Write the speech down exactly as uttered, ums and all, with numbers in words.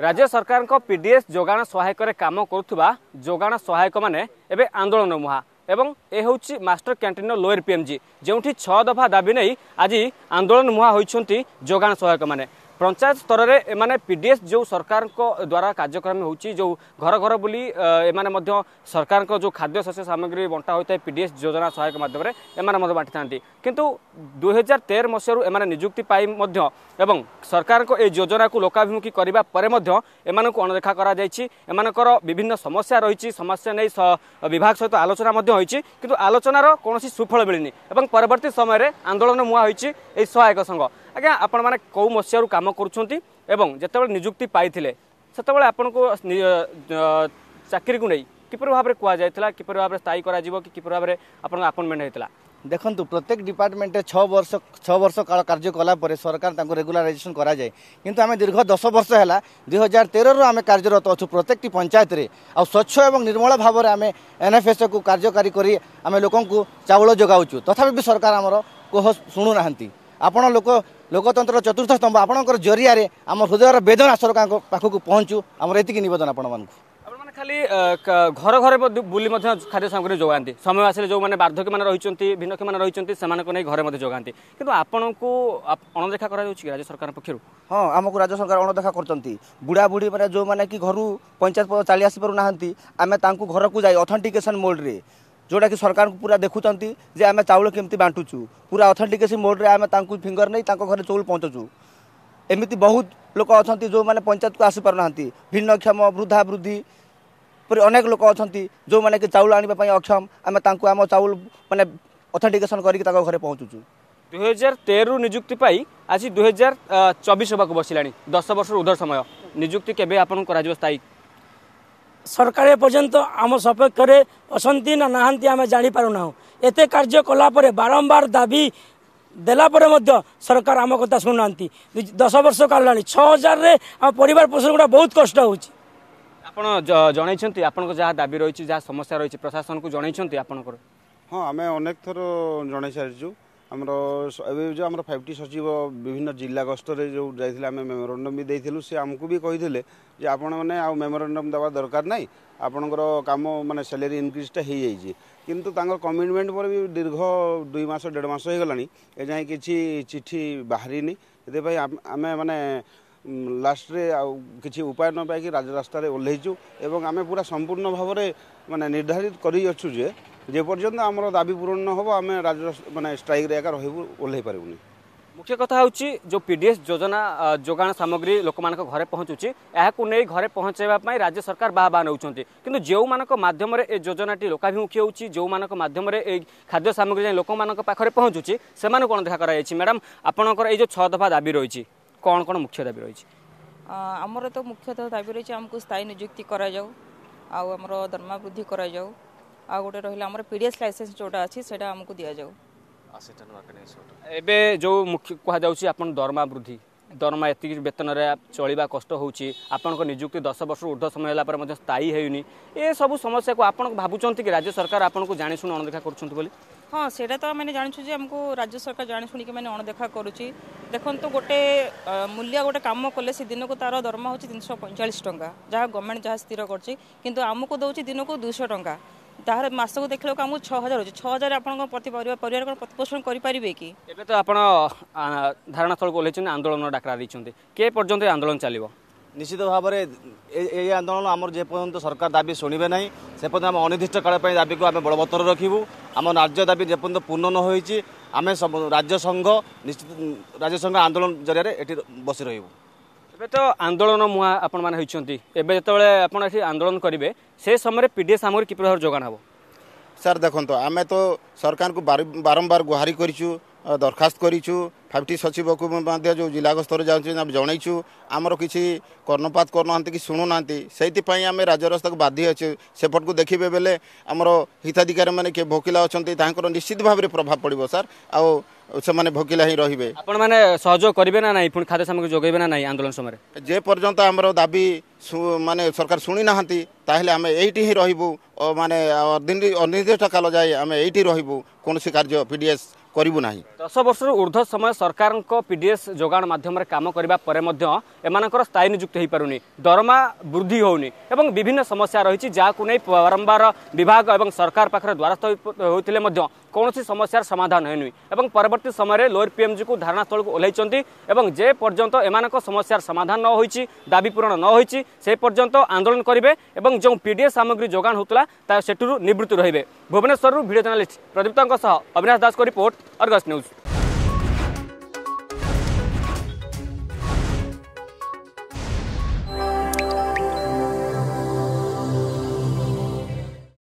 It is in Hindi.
राज्य सरकार को पीडीएस जोगाण सहायक काम करुवा जोगाण सहायक मैंने एवं आंदोलन मुहा एवं ए हूँ मास्टर कैंटीन लोअर पीएमजी जो छह दफा दाबी नहीं आज आंदोलन मुहा होती जोगाण सहायक मैंने पंचायत स्तर में एमाने पीडीएस जो सरकार को द्वारा कार्यक्रम होची जो घर घर बुली एमाने मध्य सरकार को जो खाद्य शस्य सामग्री बंटा होता है पीडीएस योजना सहायक माध्यम एमाने मध्य बांटी थांती किंतु दो हज़ार तेरह मसीह एमाने नियुक्ति पाई मध्य एवं सरकार को ए योजना को लोकाभिमुखी करबा परे मध्य एमानकु अनदेखा करा जायछि। एमानकर विभिन्न समस्या रही समस्या नहीं विभाग सहित आलोचना मध्य होइछि किंतु आलोचनार कोनोसी सुफल मिलनी एवं परवर्ती समय रे आंदोलन मुहा होइछि। ए सहायक संघ आज्ञा आपण मैंने कौ मसीह काम करुछंती एवं जते बेले नियुक्ति पाइथिले सेते बेले आपण को चाकरी को नहीं किपर भाव में कह जाइतिला किपर भाव में स्थायी करा जीवो कि किपर भाव में आपण अपॉइंटमेंट हेतिला। देखंतु प्रत्येक डिपार्टमेंट छह वर्ष छह वर्ष काल कार्य कला परे सरकार तांको रेगुलराइजेशन करा जाय किंतु आमे दीर्घ दस वर्ष हैला दो हज़ार तेरह रो आमे कार्यरत अछु प्रत्येक पंचायत रे आ स्वच्छ एवं निर्मल भाव में आमे एनएफएस को कार्यकारी करी आमे लोकन को चावल जोगाउछु तथापि भी सरकार हमरो कोह सुनु नाहंती। आपण लोक लोकतंत्र चतुर्थ स्तंभ आपणकर जरिया रे आम हृदय बेदना सरकार पाखक पहुँचू आम ये नवेदन आपण मानक खाली घर घर बुली खाद्य सामग्री जोगांती समय आसे जो मैंने बार्धक्य मैंने रही भिन्नक्ष मैंने रही से नहीं घरे जोगांती किंतु आपन को अणदेखा कर राज्य सरकार पक्षर हाँ आमको राज्य सरकार अणदेखा करती बुढ़ा बुढ़ी मैंने जो मैंने कि घर पंचायत पद चली आसी पारना आम घर को जाए ऑथेंटिकेशन मोड में जोटा कि सरकार को पूरा देखुं जे आम चाउल केमती बांटुचु पूरा ऑथेंटिकेशन मोड में आम फिंगर नहीं घर चाउल पहुँचुँ। एमती बहुत लोक अच्छा जो मैंने पंचायत को आसी पारना भिन्नक्षम वृद्धा वृद्धि पर अनेक लोक अच्छा जो मैंने कि चाउल आने अक्षम आम आम चाउल मैंने ऑथेंटिकेशन करके घर पहुँचुँ। दो हज़ार तेरह नियुक्ति पाई आज दो हज़ार चौबीस को बसला दस वर्ष उधर समय नियुक्ति केबे आपन कराजियो स्थायी सरकार पर्यंत आम सपक्ष असंती ना नहांती आम जापना एत कार्य कलापर बारंबार दाबी देलापर सरकार आम कथा शुणुना दस वर्ष काल छह हज़ार रे आम परिवार पोषण गुड़ा बहुत कष्ट हो जनई आपन जहाँ दाबी रही जहाँ समस्या रही प्रशासन को जनई आपण हाँ आम अनेक थर जन सारी आमर ए जो आम फाइव टी सचिव विभिन्न जिला गस्तर जो जाइए मेमोरांडम भी देलु से आमको भी कही आपण मैंने आ मेमोरांडम दवा दरकार ना आपणकर काम माने सैलरी इनक्रीजटा हो जाए किंतु कमिटमेंट पर भी दीर्घ दुई मास डेढ़ मास हो गलानी ए जाए कि चिट्ठी बाहरी ये आम मैंने लास्ट रे किसी उपाय न पाई राज्य रास्तार ओह्लैचु एवं आम पूरा संपूर्ण भाव में माने निर्धारित करूँ जे जेपर्यंत आमर दाबी पूरण न हो आम राज्य माने स्ट्राइक एका रहिबु ओह्लै पारिबुनी। मुख्य कथा हूँ जो पीडीएस योजना जोगाण सामग्री लोक मान घर पहुँचुची को नहीं घर पहुँचाइवाप राज्य सरकार बाहा बाहा नौकरी किंतु जो माध्यम ए योजनाटी लोकाभिमुखी होची जो माध्यम ए खाद्य सामग्री लोक मान पाखे पहुँचुची से अनदेखा कराई। मैडम आपणकर ए जो छह दफा दाबी रही कौन कौन मुख्य दाबी रही आमर तो मुख्यतः दाबी रही आमको स्थायी नियुक्ति कराऊ आमर दरमा वृद्धि कराऊ आ गोटे रहा पीडीएस लाइसेंस जोटा अच्छी से आमको दि जाऊ एबे जो मुख्य कह जाऊँ दरमा वृद्धि दरमा एति वेतन चलवा कष्ट होची आपण को नियुक्ति दस वर्ष ऊर्ध्व समय है स्थायी होनी ए सब समस्या को आप भावुंट कि राज्य सरकार आपन को जानी शुणी अणदेखा कर हाँ से तो मैंने जानूँ जे आमको राज्य सरकार जानी शुणी मैंने अणदेखा करुच्ची। देखो गोटे मूल्य गोटे कम कले से दिन को तार दरमा होची तीन सौ पैंचाश टाँह जहाँ गवर्नमेंट जहाँ स्थिर करमको दौर दिन को दुई टाँह तार मासक देखने को आमको छह हजार हो छह हजार परिवार प्रतिपोषण करें कि एबे तो आप धारणा स्थल को ओल्लैछन आंदोलन डाकरा देछन के पर्यंत आंदोलन चलो निश्चित भाव में ये आंदोलन आमर जेपर्यंत सरकार दाबी शुणे ना से पर्यटन आम अनिर्दिष्ट काल दाबी को आम बलवत्तर रखू आम राज्य दाबी जेपर्यंत पूर्ण न होती आम राज्य संघ निश्चित राज्य संघ आंदोलन जरिया ये बसी रहीबू। एबे तो आंदोलन मुहा आपण माने होइछंती एबे जतबेले आपण एठी आंदोलन करिवे से समय रे पीडीएस सामग्री किपर भाव जोगान हबो सर देखंतो आमे तो सरकार को बारंबार गुहारि करिछु दरखास्त करिछु फाइव टी सचिव को माध्यम जो जिला स्तर जाउछु जणैछु आमर किछि कर्णपात करनहंती कि सुनुनहंती सेति पई आमे राज्य रास्ता को बाध्य अछि सेपट को देखिबे बेले आमर हिताधिकारी माने के भोकिला अछंती तांकर निश्चित भाव रे प्रभाव पड़िबो सर आ से भोकिला ही रही आपण मैंने सहयोग करेंगे ना नहीं पुणी खाद्य सामग्री जोगेबे ना नहीं आंदोलन समय जे पर्यंत आमर दाबी माने सरकार शुणी ना ताहले आम एइटी ही रहिबु माने अनिर्दिष्ट काल जाए आम एइटी रहिबु कोनोसी कार्य पीडीएस करूँ ना। दस वर्ष ऊर्ध्व समय सरकार पीडीएस जोगाण मध्यम काम करने स्थायी निजुक्ति हो पारे दरमा वृद्धि होनी और विभिन्न समस्या रही जहाँ नहीं बारंबार विभाग और सरकार पाखे द्वारस्थ होते कौन समस्यार समाधान होनी और परवर्त समय लोअर पीएमजी को धारणास्थल को ओह्लैंट और जे पर्यंत एमान समस्यार समाधान न होई दाबी पूरण न होई से पर्यंत आंदोलन करेंगे और जो पीडीएस सामग्री जोगाण होता से निवृत्त रहे। भुवनेश्वर भिडियो जर्नालीस्ट प्रदीप्त अविनाश दास को रिपोर्ट अर्गस न्यूज।